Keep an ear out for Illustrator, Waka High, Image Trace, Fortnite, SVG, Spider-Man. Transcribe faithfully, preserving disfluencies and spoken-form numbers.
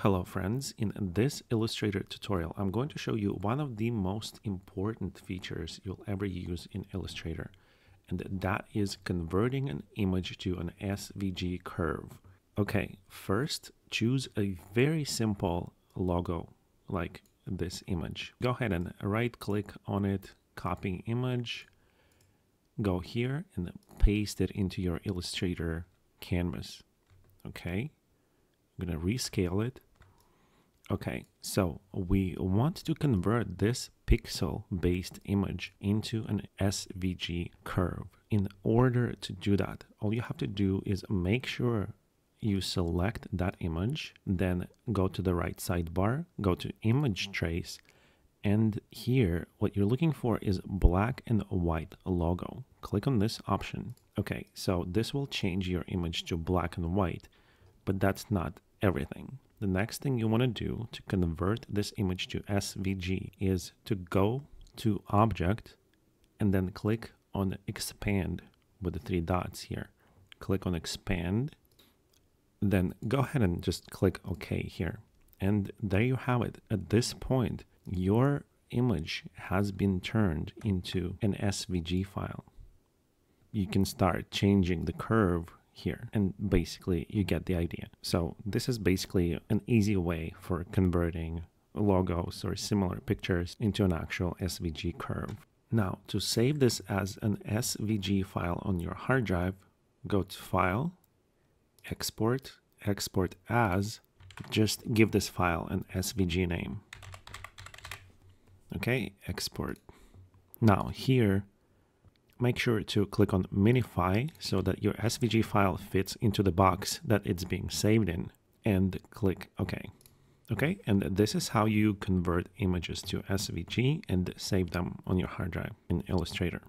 Hello friends, in this Illustrator tutorial I'm going to show you one of the most important features you'll ever use in Illustrator, and that is converting an image to an S V G curve. Okay, first choose a very simple logo like this image. Go ahead and right click on it, copy image, go here and paste it into your Illustrator canvas. Okay, I'm gonna rescale it. Okay, so we want to convert this pixel-based image into an S V G curve. In order to do that, all you have to do is make sure you select that image, then go to the right sidebar, go to Image Trace, and here what you're looking for is black and white logo. Click on this option. Okay, so this will change your image to black and white, but that's not everything. The next thing you want to do to convert this image to S V G is to go to Object and then click on Expand with the three dots here. Click on Expand, then go ahead and just click OK here. And there you have it. At this point, your image has been turned into an S V G file. You can start changing the curve here, and basically you get the idea. So this is basically an easy way for converting logos or similar pictures into an actual S V G curve. Now, to save this as an S V G file on your hard drive, go to File, Export, Export As. Just give this file an S V G name. Okay, export. Now here, make sure to click on Minify so that your S V G file fits into the box that it's being saved in, and click OK. Okay, and this is how you convert images to S V G and save them on your hard drive in Illustrator.